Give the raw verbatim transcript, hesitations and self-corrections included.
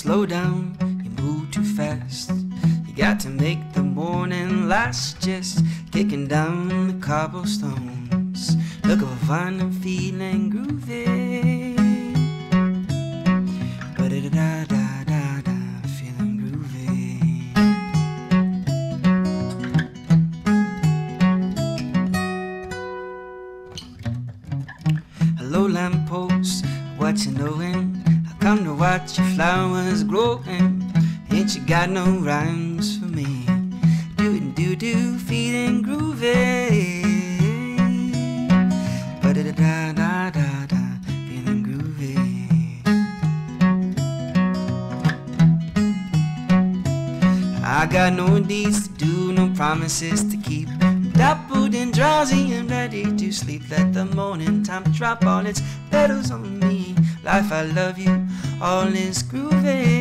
slow down, you move too fast. You got to make the morning last, just kicking down the cobblestones, looking for fun and feeling groovy. Ba-da-da-da-da-da, feeling groovy. Hello lamppost, what you knowin'? I come to watch your flowers growin'. Ain't you got no rhymes for me? Doin' doo-doo, feeling groovy. Ba-da-da-da-da-da, feeling groovy. I got no deeds to do, no promises to keep. Dappled and drowsy and ready to sleep. Let the morning time drop all its petals on me. Life, I love you, all is groovy.